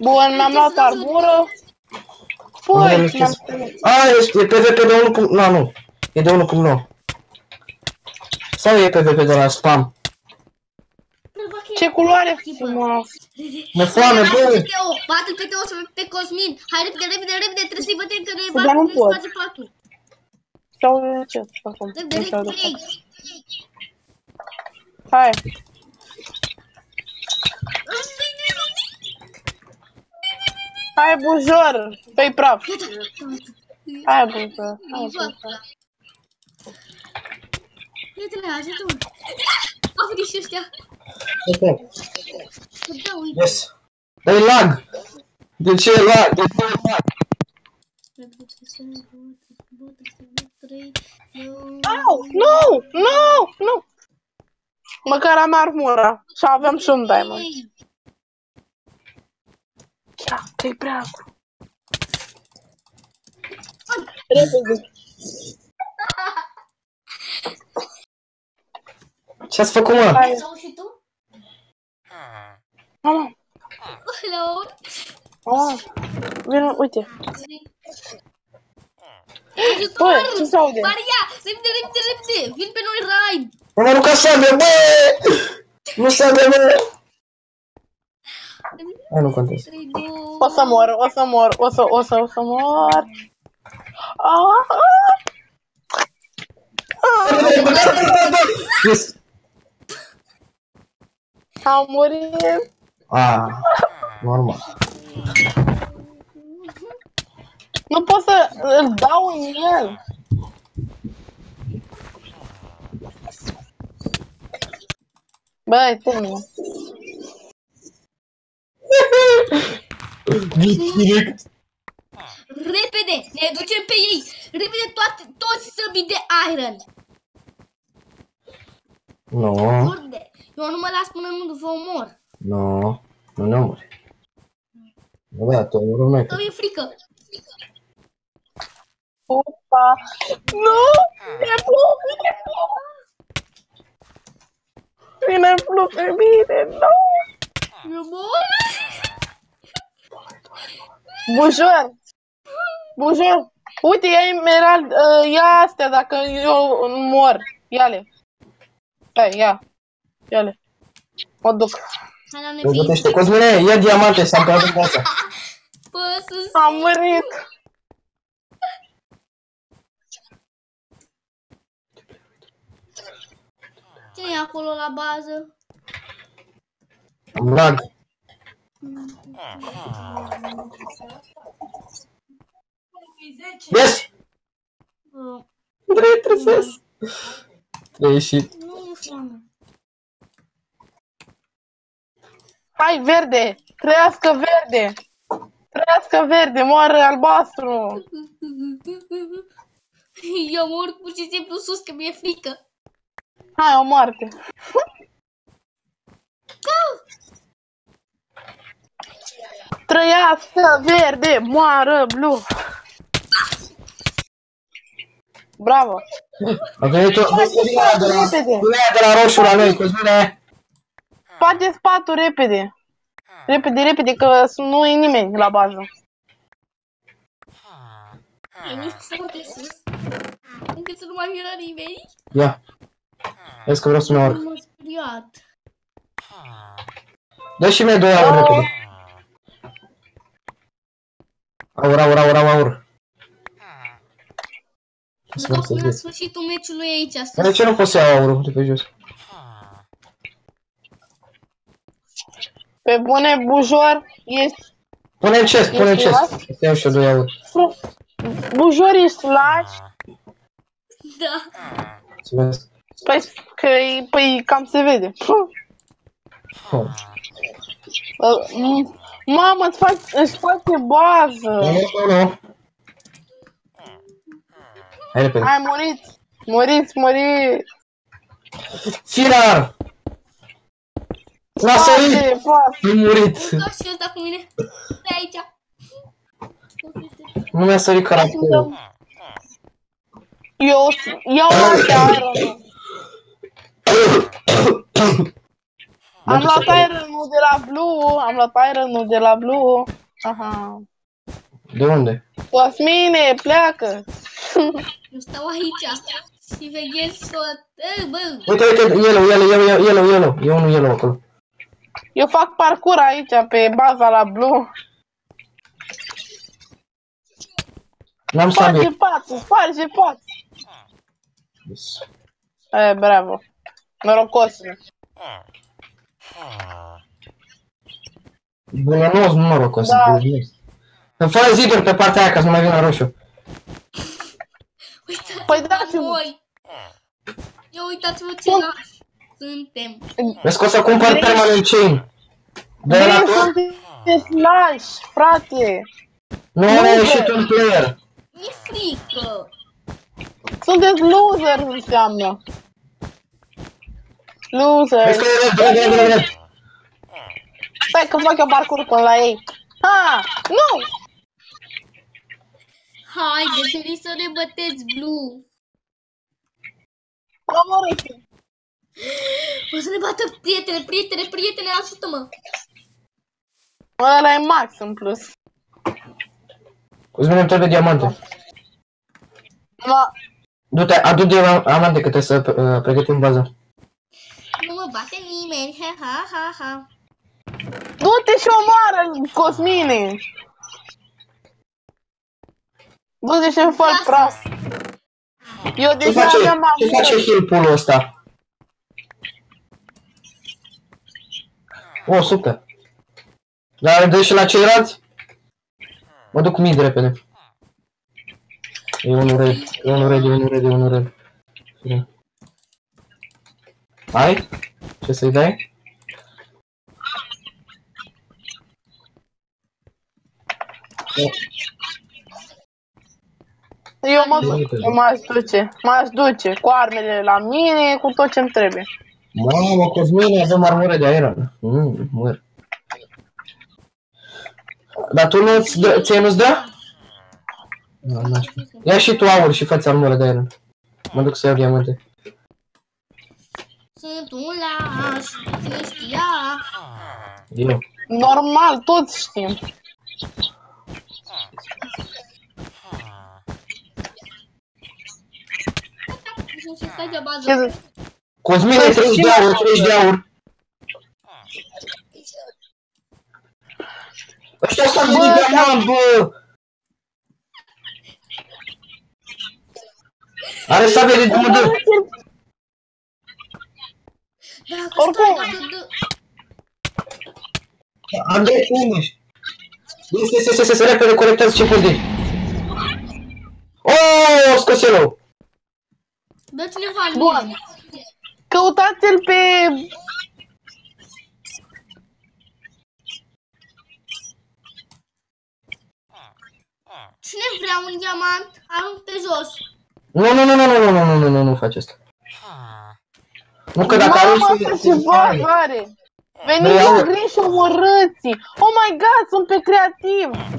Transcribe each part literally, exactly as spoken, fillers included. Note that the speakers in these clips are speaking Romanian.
Bun, mi-am luat arbură. Foi, mi-am strâns. A, e PvP de unu punct nouă, nu. E de unu punct nouă. Sau e PvP de la spam? Ce culoare frumoasă! Mi-e foame, băi! patru pe două, pe Cosmin! Hai repede, repede, repede, trebuie să-i bătem, că nu-i bate, nu-i face patul! Stau de ce? Repede, repede! Hai! Hai, bujor! Pe-i praf! Hai, bujor! Hai, bujor! Prietele, ajută-mă! Au făcut și ăștia! Ok. Yes. Dar e lag. De ce e lag? De ce e lag? Au! Nu! Nu! Nu! Măcar am armura. Și aveam și un diamond. Ia, că-i prea acolo. Repede. Ce-ați făcut, mă? Ai zău și tu? Mama! Hello! Oh, vino, uite! Bă, ce se aude? Maria, repede, repede, repede! Vin pe noi, raid! M-am aruncat sabia, bă! Nu sabia, bă! Hai, nu contest. O să mor, o să mor, o să, o să, o să mor! Aaaa! Aaaa! Am murit! Ah, normal. Nu pot să îl dau în el! Băi, te nu! Repede! Ne ducem pe ei! Repede toate, toți săbii de iron! Nu... No. Eu nu mă las până nu vă omor. Nu, no, nu ne omori. Nu, băi, tu omorul meu. Tău e frică. Opa! Nu! Vine plouă, vine plouă! Vine plouă pe mine, nu! Eu mor! Bujor! Bujor! Uite, ia emerald, ia astea dacă eu mor. Ia-le. Hai, ia. Ia-le, mă duc. Pregătește, Cosmine, ia diamante, s-a plăcut asta. Am murit. Ce e acolo la bază? Am lag. Yes! Trebuie, trebuie să... Trebuie ieșit. Nu e flamă. Hai, verde! Trăiască verde! Trăiască verde! Moară albastru! Eu mor pur și simplu sus, că mi-e frică! Hai, o moarte! Trăiască verde! Moară blu! Bravo! A venit o... de la roșu la noi, Cosmine! Faceți patul repede. Repede, repede, că nu e nimeni la bază. E nici foarte sus. Încât să nu mai vină nimeni. Ia. Vezi că vreau să mă urc. M-am speriat. Dă și mie doi aur repede. Aur, aur, aur, aur. Vreau să-mi la sfârșitul meciului aici. De ce nu poți să iau aurul de pe jos? Pe bune, Bujor, ești... Pune-mi chest, pune-mi chest. Să iau și-o doi aur. Bujor, ești lași? Da. Mulțumesc. Păi, că e... Păi, cam se vede. Mamă, îți face bază. Nu, nu. Hai repede. Hai, muriți. Muriți, muriți. Firar! Lasă-i! Am murit! Nu mi-a sărit caracterul. Eu iau la chiară. Am luat iron-ul de la Blue, am luat iron-ul de la Blue. Aha. De unde? Cosmine, pleacă! Eu stau aici și veghez tot. Uite, uite, yellow, yellow, yellow, yellow, yellow. E unul yellow acolo. Eu fac parcur aici, pe baza la Blue. N-am sabie. Sparge patul, sparge patul. Yes. E, bravo. Norocos. Bună, nu sunt norocos. Da. Îmi fă ziduri pe partea aia ca să nu mai vină roșu. Păi dați-mi! Ia uitați-vă ce la... suntem. Vezi că o să cumpăr permanent chain. Vrei să te slash, frate! Nu ai ieșit un player. Mi-e frică. Sunteți loser, înseamnă. Loser. Vezi că e red, red, red, red. Stai că fac eu parcurs până la ei. Ha, nu! Haide, trebuie să ne băteți, Blue. Am murit. O să ne bată prietene, prietene, prietene, ajută-mă. Ăla e max în plus. Îți venim trebuie diamante. Du-te, adu diamante că trebuie să uh, pregătim baza. Nu mă bate nimeni, ha ha ha ha. Du-te și omoară, Cosmine! Du-te și-mi fac pras. Eu deja am avut. Ce face heal-ul ăsta? O, super. Dar dă și la ceilalți? Mă duc mid repede. E unul red, e unul red, e unul red, e unul red. Hai? Ce să-i dai? Eu mă duc, m-aș duce, m-aș duce cu armele la mine, cu tot ce-mi trebuie. Mamă, Cosmine, avem armură de iron. Mmm, măr. Dar tu nu-ți dă, ție nu-ți dă? Ia și tu aur și fă-ți armură de iron. Mă duc să iau diamante. Sunt un laș, nu știa. Eu. Normal, toți știm. Cosmine, treci de aur, treci de aur. Ăștia s-ar băi diamant, bă! Are sabie de dumădă! Oricum! Andrei, cum ești? Este, este, este, se repede, corectează ce pute! Oooo, scos el-o! Bun! Căutați-l pe... Cine vrea un diamant? Arunc pe jos. Nu, nu, nu, nu, nu, nu, nu, nu, nu, nu faci asta. Nu, că dacă arunci... Mamă, ce bani are! Veniți în gri și omorâți-i! Oh my god, sunt pe creativ!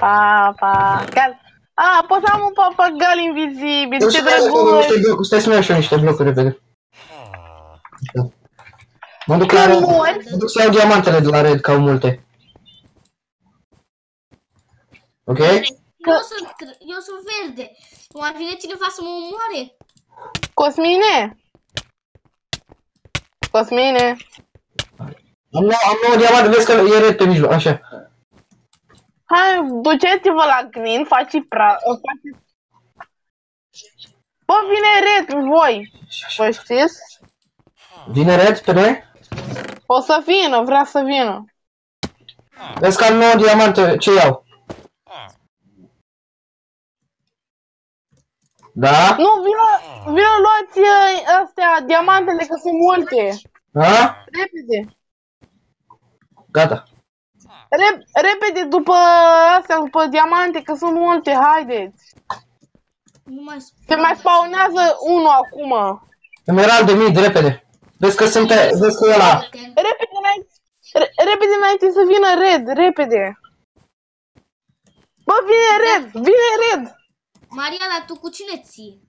Pa, pa, cal... A, pot să am un papagal invizibil, ce drăguț! Stai să-mi iau și eu niște blocuri repede. Mă duc la red, mă duc să iau diamantele de la red, că au multe. Ok? Eu sunt, eu sunt verde. Mai vine cineva să mă omoare. Cosmine! Cosmine! Am nouă diamante, vezi că e red pe mijloc, așa. Hai, duceți-vă la green, faci pra... Faci... Bă, vine red voi! Vă știți? Vine red pe noi? O să vină, vrea să vină. Vezi că am nouă diamante, ce iau? Da? Nu, vină, vină luați astea, diamantele, că sunt multe. Ha? Repede. Gata. Rep, repede după astea, după diamante, că sunt multe, haideți. Nu mai se mai spawnează unul acum. Emerald de mid, repede. Vezi că sunt pe, vezi că e ăla. Repede înainte, re, repede înainte să vină red, repede. Bă, vine red, vine red. Maria, dar tu cu cine ții?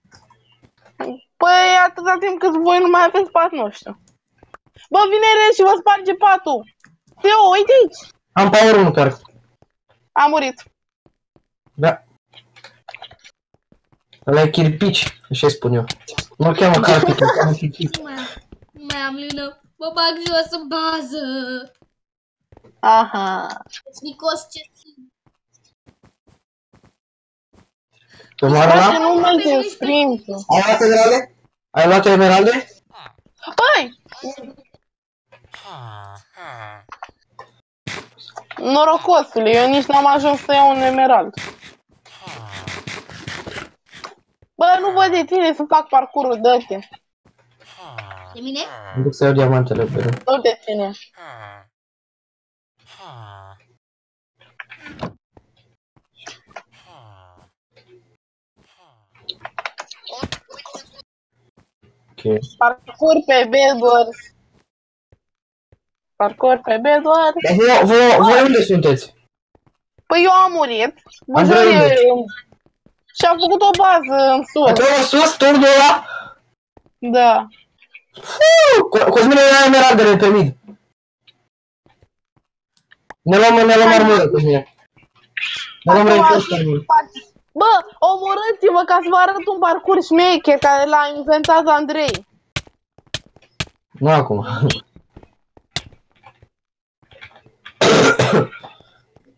Păi atâta timp cât voi nu mai aveți pat, nu știu. Bă, vine rând și vă sparge patul. Teo, uite aici. Am power unu care. A murit. Da. Ăla e chirpici, așa-i spun eu. Nu-l cheamă carpici, îl cheamă chirpici. Mi-am lună, mă bag jos în bază. Aha. Nicos, ce țin. Tu m-a luat? Nu mă desprim. Ai luat emeralde? Ai luat emeralde? Păi! Norocosule, eu nici n-am ajuns să iau un emerald. Bă, nu văd de tine să fac parcurul, dă-te. De mine? Îmi duc să iau diamantele pe rând. Dă-l de tine. Okay. Parcur pe Bedwars. Parcur pe Bedwars. Voi, voi, voi unde sunteți? Păi eu am murit. Și am făcut o bază în sus. Acolo sus, turnul ăla? Da. Cosmine era emeraldele pe mine. Ne luăm, ne luăm armură, Cosmine. Ne luăm reinforță armură. Bă, omorâți-vă ca să vă arăt un parcurs șmecher care l-a inventat Andrei. Nu acum.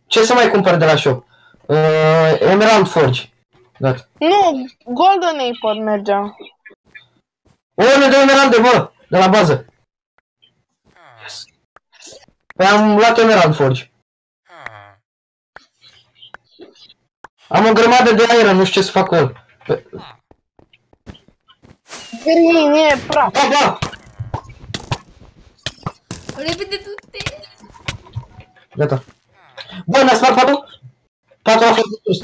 Ce să mai cumpăr de la shop? Uh, Emerald Forge. Gata. Nu, Golden Apple mergea. O, ne dă emeralde, bă, de la bază. Păi am luat Emerald Forge. Am o grămadă de aer, nu știu ce să fac cu el. Green e praf. Da, da! Repede du-te! Gata. Bă, ne-a spart patul? Patul a fost dus.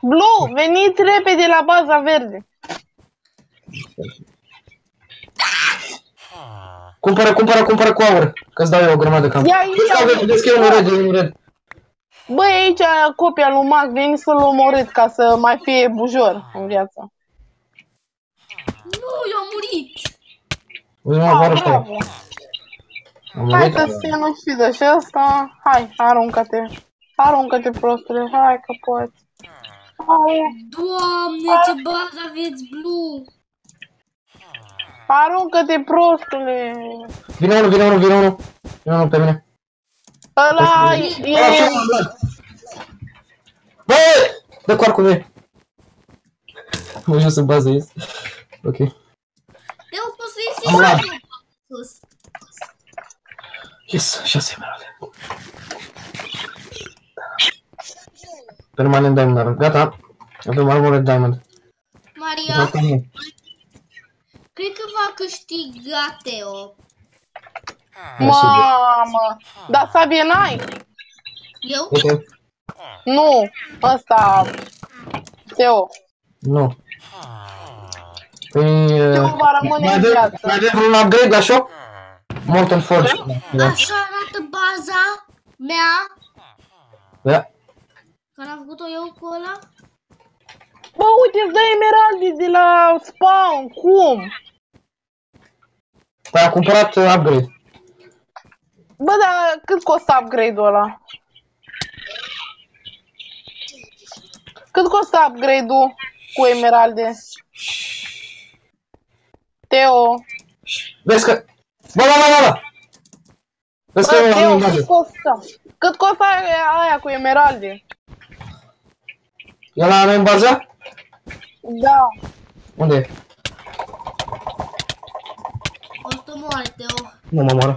Blue, veniți repede la baza verde. Cumpără, cumpără, cumpără cu aur. Că-ți dau eu o grămadă cam. Ia, ia, vedeți că e un red, e un red. Bă, aici copia lui Mac, veni să-l omorât ca să mai fie bujor în viață. Nu, eu am murit! Uite, mă, am hai să se nu știi de și ăsta. Hai, aruncă-te. Aruncă-te, prostule, hai că poți. Hai. Doamne, hai. Ce bază aveți, Blue! Aruncă-te, prostule! Vine unul, vine unul, vine unul. Vine unul pe mine. Ăla e... Bă! Dă cu arcul meu! Mă jos în bază, ies. Ok. Eu pot să ies în bază! Yes, șase emeralde. Permanent diamond, gata. Avem armură diamond. Maria, cred că va câștiga Teo. Mamă, dar sabie n-ai? Eu? Okay. Nu, ăsta... Teo. Nu. Păi... Teo va rămâne în viață. Mai avem vreun upgrade la shop? Molten Forge. Da. Așa arată baza mea. Da. Care am făcut-o eu cu ăla? Bă, uite, îți dă emeraldi de la spawn, cum? Păi a cumpărat upgrade. Bă, dar cât costă upgrade-ul ăla? Cât costă upgrade-ul cu emeralde? Teo. Vezi că... Bă, bă, bă, bă! Vezi că e Teo, cât costă? Cât costă aia cu emeralde? E la noi în bază? Da. Unde e? Costă mult, Teo. Nu mă moară.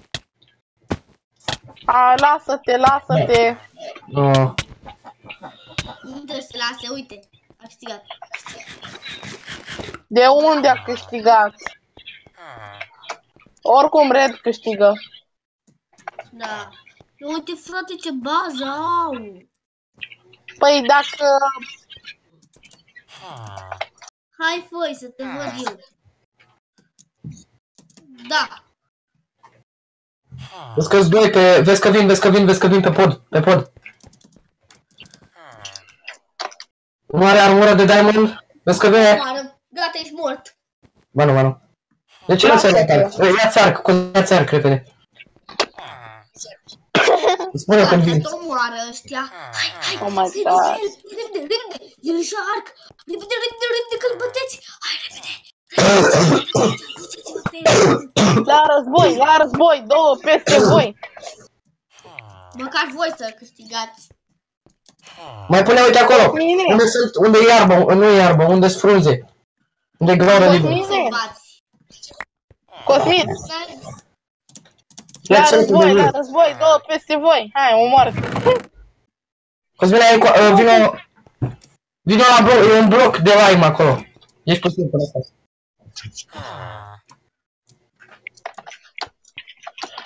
A, lasă-te, lasă-te! No. Nu trebuie să lase, uite, a câștigat. De unde a câștigat? Oricum Red câștigă. Da. Uite, frate, ce bază au. Păi dacă... Hai, foi, să te văd eu. Da. Vezi că-s doi pe... Vezi că vin, vezi că vin, vezi că vin pe pod, pe pod. Mare armură de diamond. Vezi că vei... Gata, ești mort. Ba nu, ba nu. De ce nu-ți arc? Ia-ți arc, ia-ți arc, repede. Spune când vin. Gata, omoară ăștia. Hai, hai, repede, repede. El își arc. Repede, repede, repede, că-l băteți. Hai, repede. La război, la război, două peste voi. Măcar voi să câștigați. Mai pune, uite acolo, unde sunt, unde e iarbă, nu e iarbă, unde sunt frunze. Unde e gloară liberă. Cosmin! La război, la război, două peste voi. Hai, omoară. Cosmin, vino, vino la bloc, e un bloc de lime acolo. Ești puțin până acasă.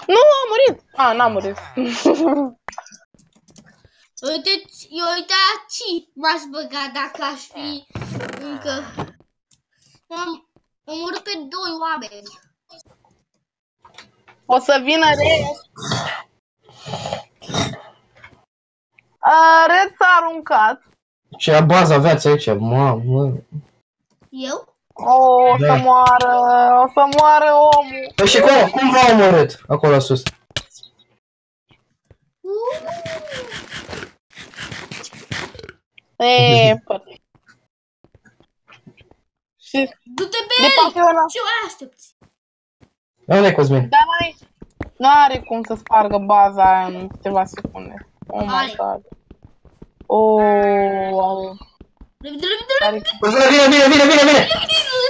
Nu, a murit! A, n-a murit. Uite-ți, eu uita ce m-aș băga dacă aș fi încă... Am omorât pe doi oameni. O să vină Red. A, Red s-a aruncat. Ce bază aveați aici, mamă. Eu? O, o să moară, o să moară omul. Păi și cum, cum v-a omorât acolo sus? Eee, părere. Du-te pe el! Ce mai aștepți? Unde-i Cosmin? Dar aici n-are cum să spargă baza aia în câteva secunde. Oh my god. Oooooo... Repede, repede, repede! Vine, vine, vine, vine, vine!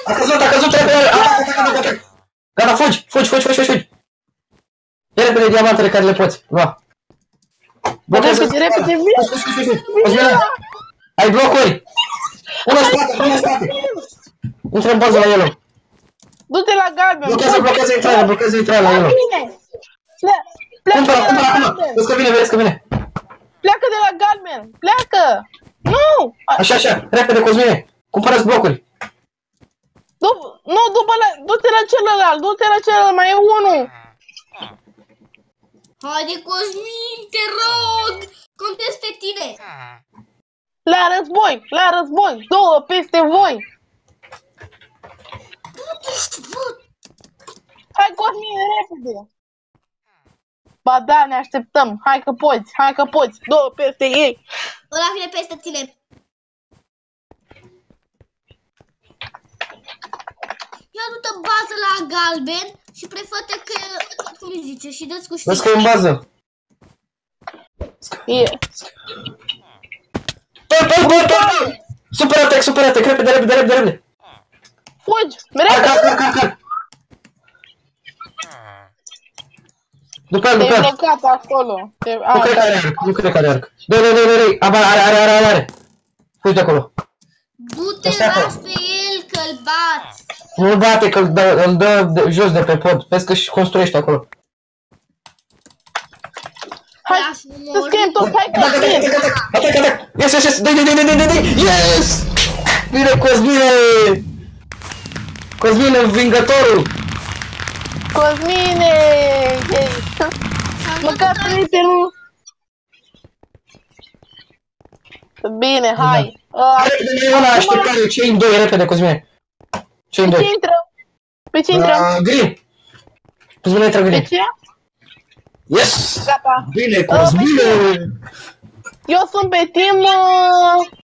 A căzut, a căzut, repede! Gata, fugi, fugi, fugi, fugi, fugi! Ia repede diamantele care le poți, lua! Repede, repede, vine! Vine! Ai blocuri! Una spate, una spate! Intră în bază la el! Du-te la galben! Blochează, blochează intrarea, blochează intrarea la el! Cumpără, cumpără acum! Vezi că vine, vezi că vine! Pleacă de la galben! Pleacă! Nu! Așa, așa, repede, Cosmine! Cumpără-ți blocuri! Nu, du-te la celălalt, du-te la celălalt, mai e unul! Haide, Cosmin, te rog! Contez pe tine! La război, la război, două peste voi! Hai, Cosmin, repede! Ba da, ne așteptăm, hai că poți, hai că poți, două peste ei! Ăla vine peste tine! Ia du-te în bază la galben și prefă-te că... cum îi zice, și dă-ți cu știi... Vezi că e în bază! E... Păi, păi, păi, păi! Supără-te, supără-te, repede, repede, repede, repede! Fugi! Repede! Arc, arc, arc, arc! După el, după el! Te-ai blocat acolo! Nu cred că are arc, nu cred că are arc! Dă-i, dă-i, dă-i, dă-i! Are, are, are, are, are! Fugi de acolo! Du-te, las pe el, că-l bați! Nu-l bate, că-l dă jos de pe pod! Vezi că-și construiește acolo! Hai, să scriem tot, hai că-l scriem! Atac, atac! Yes, yes, yes! Dă-i, dă-i, dă-i, dă-i, dă-i! Yes! Bine, Cosmine! Cosmine, învingătorul! Cosmine! Măcar prietenul! Bine, hai! Repede, Iona, așteptare! Ce-i în doi? Repede, Cosmine! Ce-i în doi? Pe ce intrăm? Pe ce intrăm? Green! Cosmine, intră green! Pe ce? Yes! Gata! Bine, Cosmine! Eu sunt pe team...